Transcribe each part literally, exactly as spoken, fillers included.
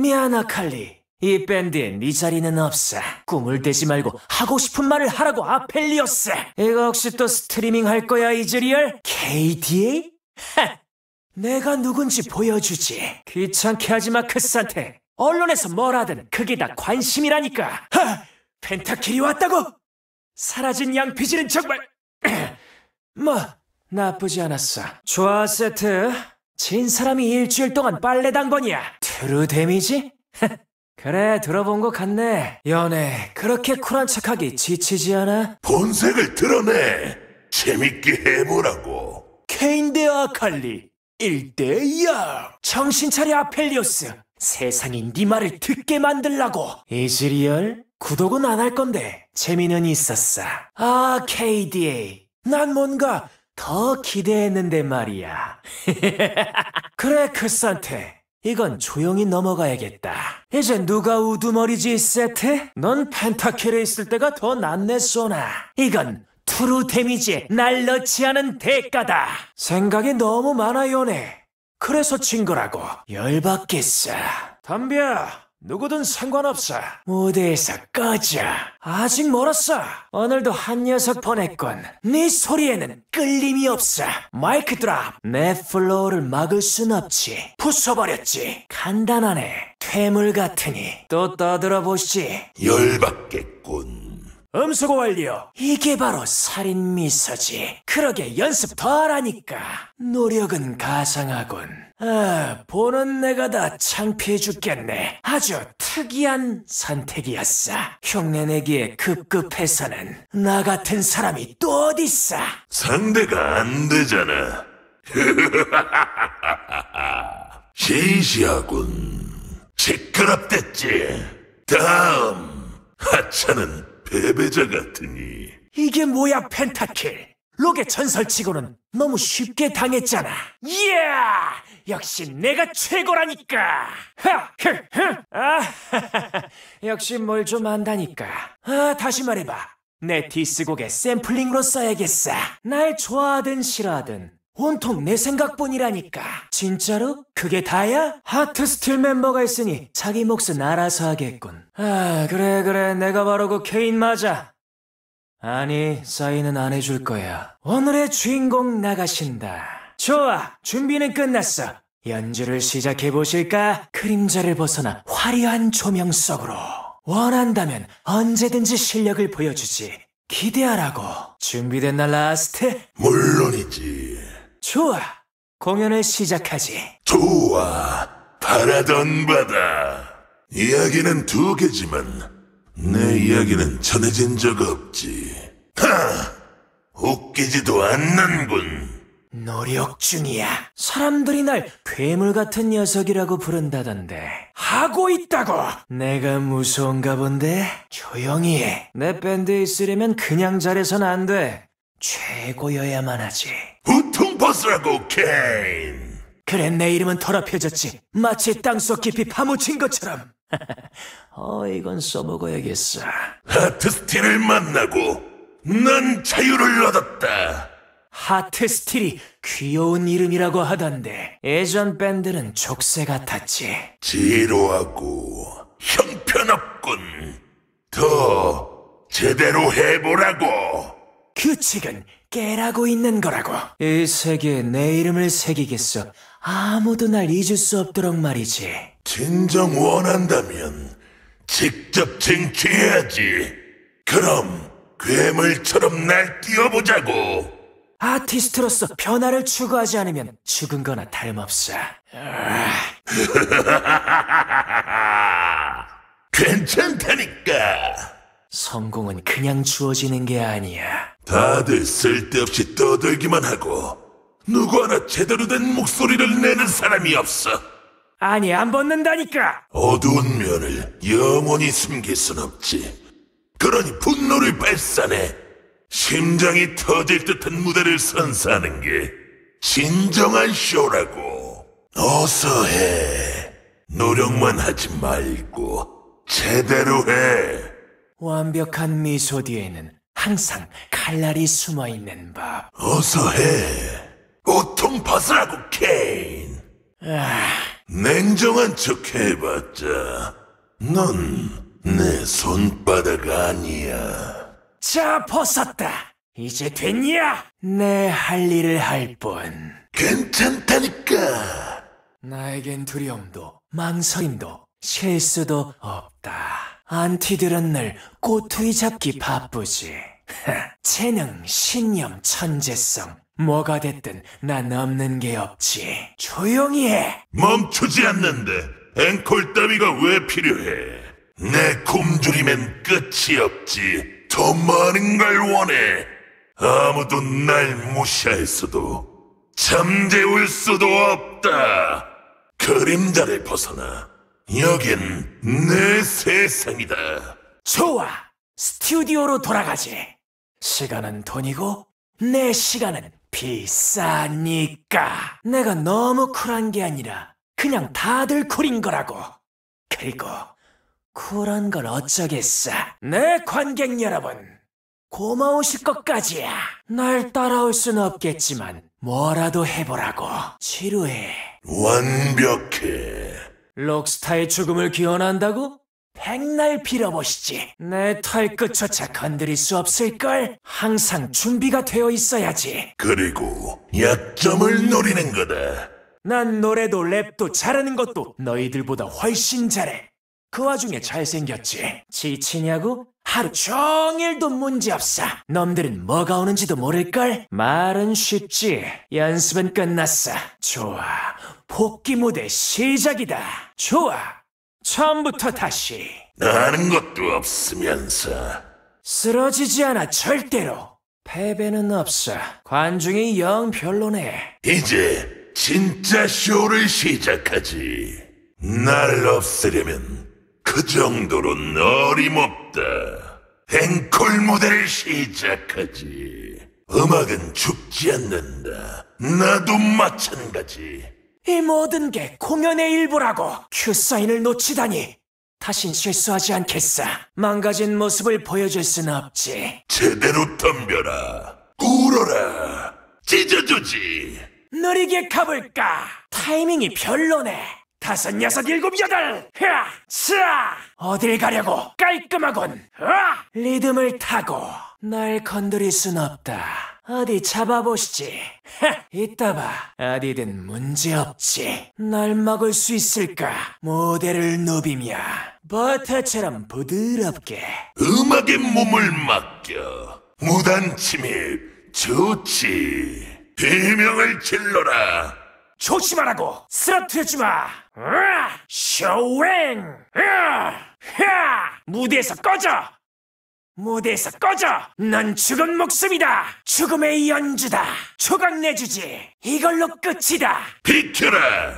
미안 아칼리, 이 밴드엔 네 자리는 없어. 꿈을 대지 말고 하고 싶은 말을 하라고 아펠리오스. 이거 혹시 또 스트리밍 할 거야 이즈리얼? 케이디에이? 하! 내가 누군지 보여주지. 귀찮게 하지마 크스한테. 언론에서 뭘 하든 그게 다 관심이라니까. 하! 펜타킬이 왔다고? 사라진 양피질은 정말... 뭐 나쁘지 않았어. 좋아 세트. 진 사람이 일주일 동안 빨래 당번이야. 트루 데미지? 그래 들어본 것 같네. 연애 그렇게 쿨한 척하기 지치지 않아? 본색을 드러내. 재밌게 해보라고. 케인 대 아칼리 일 대 영. 정신 차려 아펠리오스. 세상이 네 말을 듣게 만들라고. 이즈리얼? 구독은 안 할 건데 재미는 있었어. 아 케이디에이 난 뭔가 더 기대했는데 말이야. 그래 크스한테 이건 조용히 넘어가야겠다. 이제 누가 우두머리지 세트? 넌 펜타킬에 있을 때가 더 낫네 소나. 이건 트루 데미지에 날 넣지 않은 대가다. 생각이 너무 많아 요네. 그래서 진 거라고. 열받겠어. 담벼. 누구든 상관없어. 무대에서 꺼져. 아직 멀었어. 오늘도 한 녀석 보냈군. 네 소리에는 끌림이 없어. 마이크 드랍. 내 플로우를 막을 순 없지. 부숴버렸지. 간단하네. 퇴물 같으니 또 떠들어보시지. 열받겠군. 음소거 완료. 이게 바로 살인 미서지. 그러게 연습 더 하라니까. 노력은 가상하군. 아, 보는 내가 다 창피해 죽겠네. 아주 특이한 선택이었어. 흉내내기에 급급해서는 나 같은 사람이 또 어딨어. 상대가 안 되잖아. 시시하군. 시끄럽댔지. 다음. 하찮은 패배자 같으니. 이게 뭐야 펜타킬. 록의 전설치고는 너무 쉽게 당했잖아. 이야! 역시 내가 최고라니까! 하! 흐! 흐! 아! 역시 뭘 좀 안다니까. 아, 다시 말해봐. 내 디스곡의 샘플링으로 써야겠어. 날 좋아하든 싫어하든 온통 내 생각뿐이라니까. 진짜로? 그게 다야? 하트스틸 멤버가 있으니 자기 몫은 알아서 하겠군. 아, 그래 그래. 내가 바로 그 케인 맞아. 아니, 사인은 안 해줄 거야. 오늘의 주인공 나가신다. 좋아, 준비는 끝났어. 연주를 시작해보실까? 그림자를 벗어나 화려한 조명 속으로. 원한다면 언제든지 실력을 보여주지. 기대하라고. 준비된 날 라스트? 물론이지. 좋아, 공연을 시작하지. 좋아, 바라던 바다. 이야기는 두 개지만 내 이야기는 전해진 적 없지. 하! 웃기지도 않는군. 노력 중이야. 사람들이 날 괴물 같은 녀석이라고 부른다던데. 하고 있다고! 내가 무서운가 본데? 조용히 해. 내 밴드에 있으려면 그냥 잘해선 안 돼. 최고여야만 하지. 보통 벗으라고, 케인! 그래, 내 이름은 더럽혀졌지. 마치 땅속 깊이 파묻힌 것처럼. 어, 이건 써먹어야겠어. 하트스틸을 만나고 난 자유를 얻었다. 하트스틸이 귀여운 이름이라고 하던데 예전 밴드는 족쇄 같았지. 지루하고 형편없군. 더 제대로 해보라고. 규칙은 깨라고 있는 거라고. 이 세계에 내 이름을 새기겠어. 아무도 날 잊을 수 없도록 말이지. 진정 원한다면 직접 쟁취해야지. 그럼 괴물처럼 날 띄워보자고. 아티스트로서 변화를 추구하지 않으면 죽은 거나 다름없어. 괜찮다니까. 성공은 그냥 주어지는 게 아니야. 다들 쓸데없이 떠들기만 하고 누구 하나 제대로 된 목소리를 내는 사람이 없어. 아니, 안 벗는다니까! 어두운 면을 영원히 숨길 순 없지. 그러니 분노를 발산해. 심장이 터질 듯한 무대를 선사하는 게 진정한 쇼라고. 어서 해. 노력만 하지 말고 제대로 해. 완벽한 미소 뒤에는 항상 칼날이 숨어있는 법. 어서 해. 옷통 벗으라고, 케인. 아, 냉정한 척 해봤자 넌 내 손바닥 아니야. 자, 벗었다. 이제 됐냐? 내 할 일을 할 뿐. 괜찮다니까. 나에겐 두려움도 망설임도 실수도 없다. 안티들은 늘 꼬투리 잡기 바쁘지. 재능, 신념, 천재성 뭐가 됐든 난 없는 게 없지. 조용히 해. 멈추지 않는데 앵콜 따위가 왜 필요해? 내 굶주림엔 끝이 없지. 더 많은 걸 원해. 아무도 날 무시했어도 잠재울 수도 없다. 그림자를 벗어나. 여긴 내 세상이다. 좋아. 스튜디오로 돌아가지. 시간은 돈이고 내 시간은 비싸니까. 내가 너무 쿨한 게 아니라 그냥 다들 쿨인 거라고. 그리고 쿨한 걸 어쩌겠어. 내 관객 여러분, 고마우실 것까지야. 날 따라올 순 없겠지만 뭐라도 해보라고. 지루해. 완벽해. 록스타의 죽음을 기원한다고? 백날 빌어보시지. 내 털끝조차 건드릴 수 없을걸? 항상 준비가 되어 있어야지. 그리고 약점을 노리는 거다. 난 노래도 랩도 잘하는 것도 너희들보다 훨씬 잘해. 그 와중에 잘생겼지. 지치냐고? 하루 종일도 문제없어. 놈들은 뭐가 오는지도 모를걸? 말은 쉽지. 연습은 끝났어. 좋아. 복귀 무대 시작이다. 좋아. 처음부터 다시. 아는 것도 없으면서. 쓰러지지 않아, 절대로. 패배는 없어. 관중이 영 별로네. 이제 진짜 쇼를 시작하지. 날 없애려면 그 정도로는 어림없다. 앵콜 무대를 시작하지. 음악은 죽지 않는다. 나도 마찬가지. 이 모든 게 공연의 일부라고. 큐사인을 놓치다니. 다신 실수하지 않겠어. 망가진 모습을 보여줄 순 없지. 제대로 덤벼라. 꿇어라. 찢어주지. 느리게 가볼까. 타이밍이 별로네. 다섯, 여섯, 일곱, 여덟. 흐아, 차. 어딜 가려고. 깔끔하군. 으아. 리듬을 타고. 날 건드릴 순 없다. 어디 잡아보시지. 하, 이따 봐. 어디든 문제없지. 날 막을 수 있을까? 무대를 누비며 버터처럼 부드럽게. 음악에 몸을 맡겨. 무단 침입 좋지. 비명을 질러라. 조심하라고. 쓰러뜨려주마. 으아! 쇼잉. 으아! 하! 무대에서 꺼져. 무대에서 꺼져! 넌 죽은 목숨이다! 죽음의 연주다! 조각 내주지! 이걸로 끝이다! 비켜라!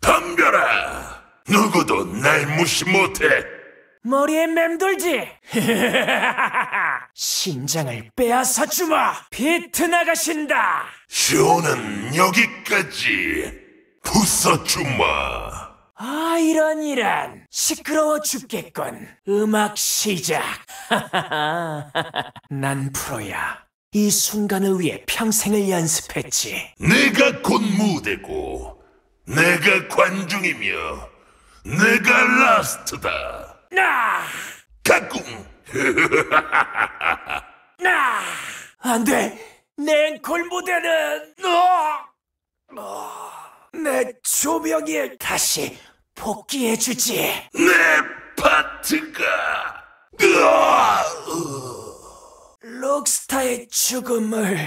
덤벼라! 누구도 날 무시 못해! 머리에 맴돌지! 심장을 빼앗아 주마! 비트 나가신다! 쇼는 여기까지! 부숴 주마! 아, 이런 이런. 시끄러워 죽겠군. 음악 시작. 난 프로야. 이 순간을 위해 평생을 연습했지. 내가 곧 무대고, 내가 관중이며, 내가 라스트다. 나! 가꿍! 나! 안 돼! 내 앵콜 무대는! 어! 어! 내 조명이 다시 복귀해주지. 내 파트가 록스타의 죽음을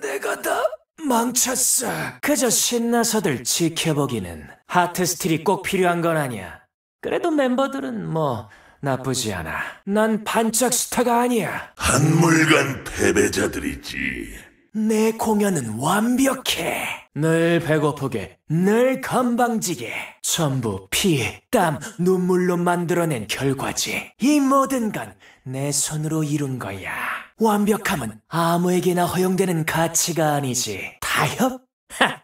내가 다 망쳤어. 그저 신나서들 지켜보기는. 하트스틸이 꼭 필요한 건 아니야. 그래도 멤버들은 뭐 나쁘지 않아. 난 반짝 스타가 아니야. 한물간 패배자들이지. 내 공연은 완벽해. 늘 배고프게, 늘 건방지게. 전부 피, 땀, 눈물로 만들어낸 결과지. 이 모든 건 내 손으로 이룬 거야. 완벽함은 아무에게나 허용되는 가치가 아니지. 타협? 하!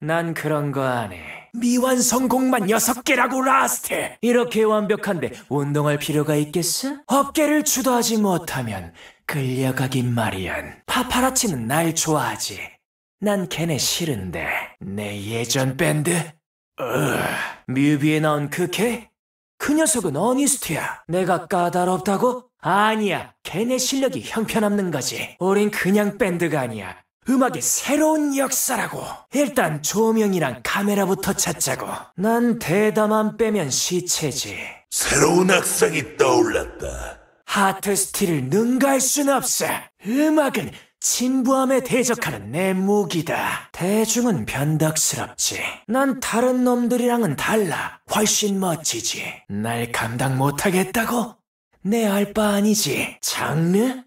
난 그런 거 안 해. 미완성 곡만 여섯 개라고 라스트! 이렇게 완벽한데 운동할 필요가 있겠어? 어깨를 주도하지 못하면 끌려가긴 마련. 파파라치는 날 좋아하지. 난 걔네 싫은데. 내 예전 밴드? 뮤비에 나온 그 걔? 그 녀석은 어니스트야. 내가 까다롭다고? 아니야. 걔네 실력이 형편없는 거지. 우린 그냥 밴드가 아니야. 음악의 새로운 역사라고. 일단 조명이랑 카메라부터 찾자고. 난 대담함 빼면 시체지. 새로운 악상이 떠올랐다. 하트스틸을 능가할 순 없어. 음악은 진부함에 대적하는 내 무기다. 대중은 변덕스럽지. 난 다른 놈들이랑은 달라. 훨씬 멋지지. 날 감당 못하겠다고? 내 알 바 아니지. 장르?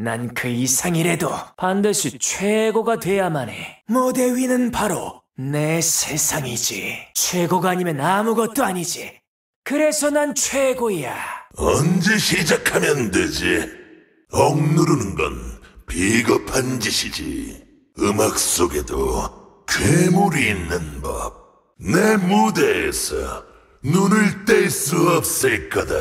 난 그 이상이라도 반드시 최고가 돼야만 해. 무대 위는 바로 내 세상이지. 최고가 아니면 아무것도 아니지. 그래서 난 최고야. 언제 시작하면 되지? 억누르는 건 비겁한 짓이지. 음악 속에도 괴물이 있는 법. 내 무대에서 눈을 뗄 수 없을 거다.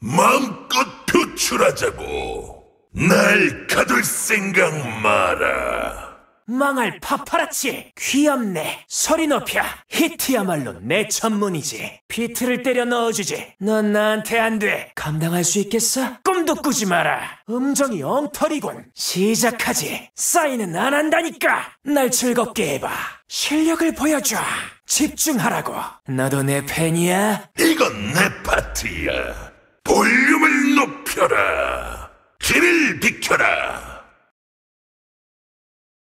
마음껏 표출하자고. 날 가둘 생각 마라. 망할 파파라치. 귀엽네. 소리 높여. 히트야말로 내 전문이지. 비트를 때려 넣어주지. 넌 나한테 안 돼. 감당할 수 있겠어? 꿈도 꾸지 마라. 음정이 엉터리군. 시작하지. 싸이는 안 한다니까. 날 즐겁게 해봐. 실력을 보여줘. 집중하라고. 나도 내 팬이야? 이건 내 파트야. 볼륨을 높여라. 길을 비켜라.